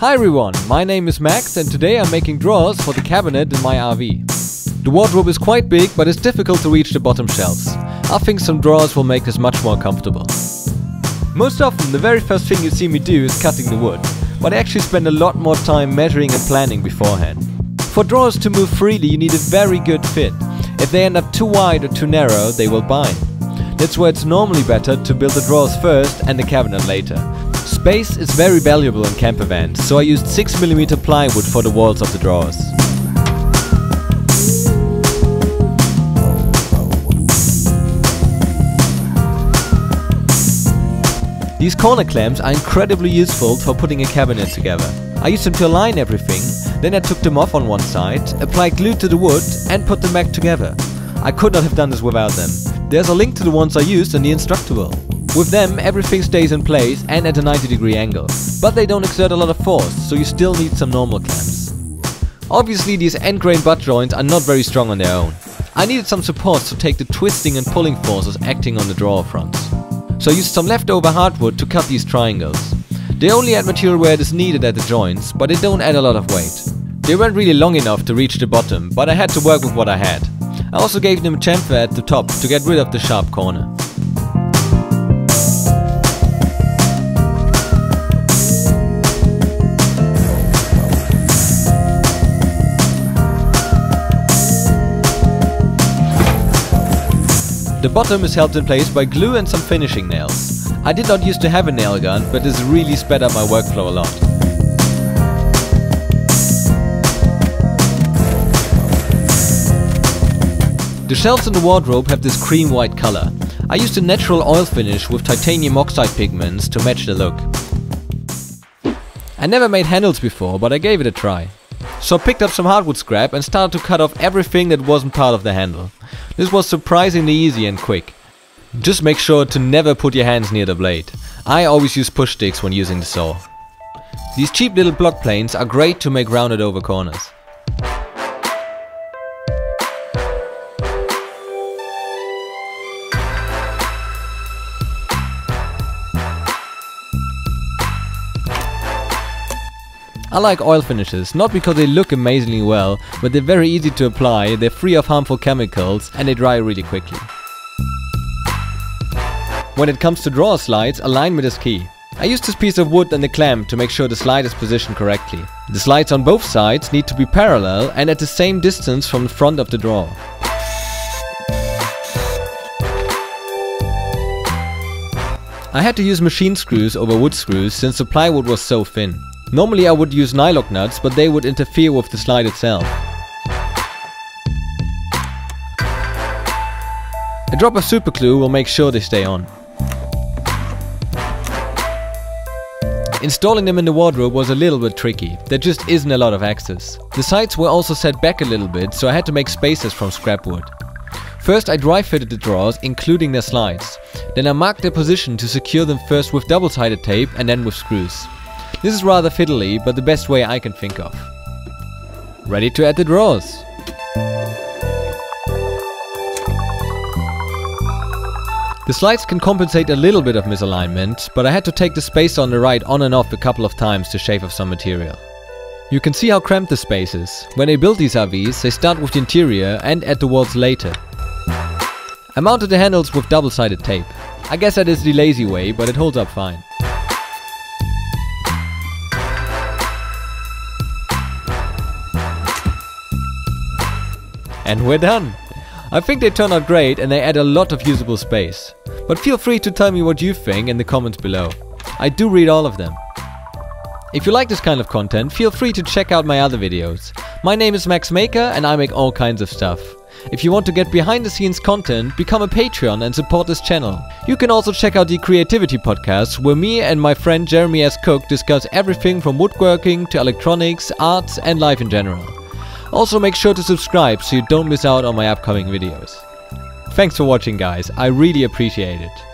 Hi everyone, my name is Max and today I'm making drawers for the cabinet in my RV. The wardrobe is quite big, but it's difficult to reach the bottom shelves. I think some drawers will make this much more comfortable. Most often the very first thing you see me do is cutting the wood, but I actually spend a lot more time measuring and planning beforehand. For drawers to move freely you need a very good fit. If they end up too wide or too narrow, they will bind. That's why it's normally better to build the drawers first and the cabinet later. Space is very valuable in camper vans, so I used 6mm plywood for the walls of the drawers. These corner clamps are incredibly useful for putting a cabinet together. I used them to align everything, then I took them off on one side, applied glue to the wood and put them back together. I could not have done this without them. There's a link to the ones I used in the Instructable. With them, everything stays in place and at a 90-degree angle, but they don't exert a lot of force, so you still need some normal clamps. Obviously these end grain butt joints are not very strong on their own. I needed some supports to take the twisting and pulling forces acting on the drawer fronts. So I used some leftover hardwood to cut these triangles. They only add material where it is needed at the joints, but they don't add a lot of weight. They weren't really long enough to reach the bottom, but I had to work with what I had. I also gave them a chamfer at the top to get rid of the sharp corner. The bottom is helped in place by glue and some finishing nails. I did not used to have a nail gun, but this really sped up my workflow a lot. The shelves in the wardrobe have this cream white color. I used a natural oil finish with titanium oxide pigments to match the look. I never made handles before, but I gave it a try. So I picked up some hardwood scrap and started to cut off everything that wasn't part of the handle. This was surprisingly easy and quick. Just make sure to never put your hands near the blade. I always use push sticks when using the saw. These cheap little block planes are great to make rounded over corners. I like oil finishes, not because they look amazingly well, but they're very easy to apply, they're free of harmful chemicals and they dry really quickly. When it comes to drawer slides, alignment is key. I used this piece of wood and the clamp to make sure the slide is positioned correctly. The slides on both sides need to be parallel and at the same distance from the front of the drawer. I had to use machine screws over wood screws since the plywood was so thin. Normally I would use nylock nuts, but they would interfere with the slide itself. A drop of superglue will make sure they stay on. Installing them in the wardrobe was a little bit tricky, there just isn't a lot of access. The sides were also set back a little bit, so I had to make spaces from scrap wood. First I dry fitted the drawers, including their slides. Then I marked their position to secure them first with double-sided tape and then with screws. This is rather fiddly, but the best way I can think of. Ready to add the drawers! The slides can compensate a little bit of misalignment, but I had to take the space on the right on and off a couple of times to shave off some material. You can see how cramped the space is. When I built these RVs, they start with the interior and add the walls later. I mounted the handles with double-sided tape. I guess that is the lazy way, but it holds up fine. And we're done! I think they turn out great and they add a lot of usable space. But feel free to tell me what you think in the comments below. I do read all of them. If you like this kind of content, feel free to check out my other videos. My name is Max Maker and I make all kinds of stuff. If you want to get behind the scenes content, become a Patreon and support this channel. You can also check out the Creativity Podcast, where me and my friend Jeremy S. Cook discuss everything from woodworking to electronics, arts and life in general. Also make sure to subscribe so you don't miss out on my upcoming videos. Thanks for watching guys, I really appreciate it.